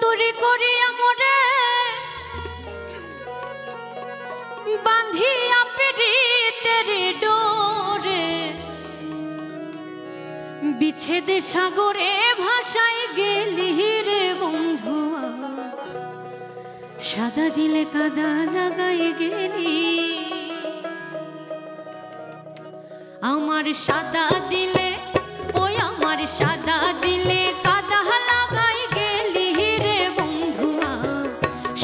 চতুরি করিয়া মোরে বাঁধিয়া পীড়িতের ডোরে বিচ্ছেদে সাগরে ভাসাই গেলি রে বন্ধু সাদা দিলে কাদা লাগাই গেলি আমার সাদা দিলে ওই আমার সাদা দিলে কাদা লাগাই গেলি রে বন্ধুয়া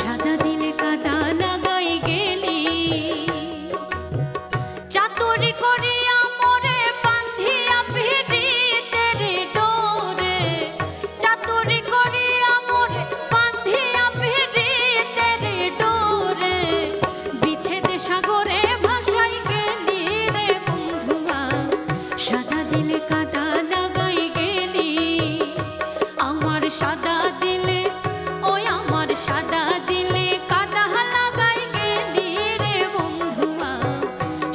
সাদা দিলে কাদা লাগাই গেলি চাতুরি করিয়া মোরে বাঁধিয়া পীড়িতের ডোরে চাতুরি করিয়া মোরে বাঁধিয়া পীড়িতের ডোরে বিচ্ছেদ সাগরে সাদা দিলে ওই আমার সাদা দিলে কাদা লাগাই গেলি রে বন্ধুয়া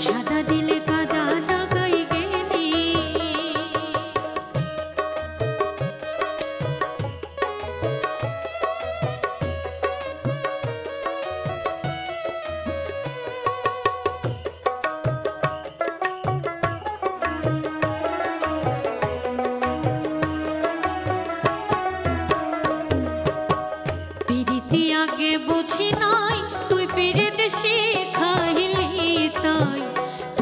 সাদা দিলে কাদা লাগাই গেলি के बुझी नाई तुई पीड़ित शिखाइली ताई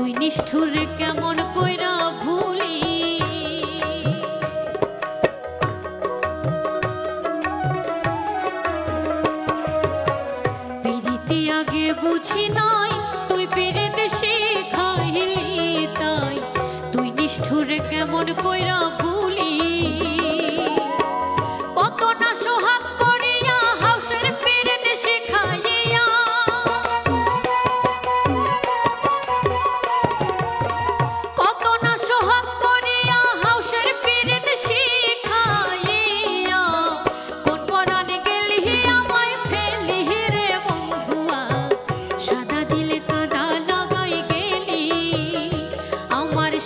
तुई निष्ठुर केमन कइरा भूली पीड़ित आगे बुझी नाई तुई पीड़ित शिखाइली ताई तुई निष्ठुर केमन कइरा भूली कत ना सोहाग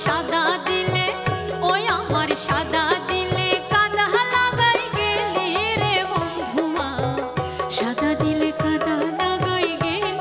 সাদা দিলে ওই আমার সাদা দিলে কাদা লাগাই গেলি রে বন্ধুয়া সাদা দিলে কাদা লাগাই গেলি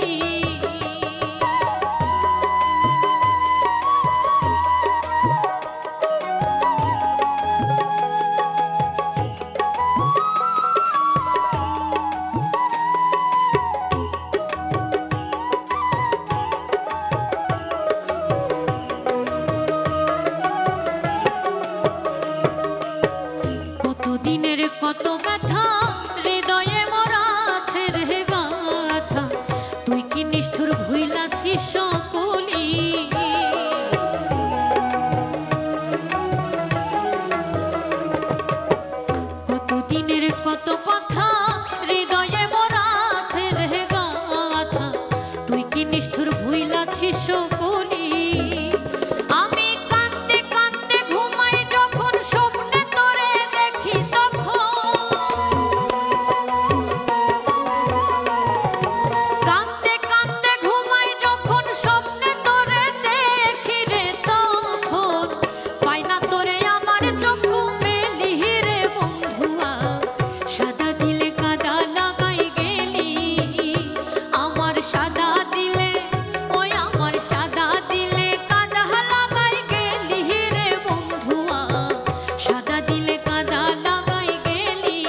কত ব্যথা হৃদয়ে মোর আছে রে গাথা তুই কি নিষ্ঠুর ভুইলাছিস সকলি কত দিনের কত কথা হৃদয়ে মোর আছে রে গাথা তুই কি নিষ্ঠুর ভুইলাছিস সকলি আমি কাঁদতে কাঁদতে ঘুমাই যখন স্বপ্নে তোরে দেখি সাদা দিলে ওই আমার সাদা দিলে কাদা লাগাই গেলি রে বন্ধুয়া সাদা দিলে কাদা লাগাই গেলি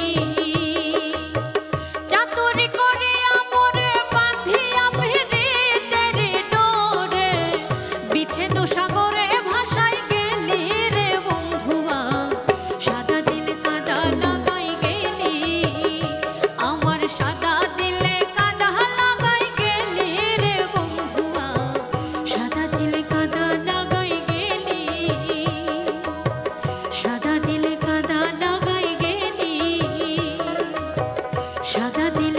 চাতুরি করিয়া মোরে বাঁধিয়া পীড়িতের ডোরে বিচ্ছেদ সাগরে ভাসাই গেলি রে বন্ধুয়া সাদা দিলে কাদা লাগাই গেলি আমার সাদা দিলে সাদা দিলে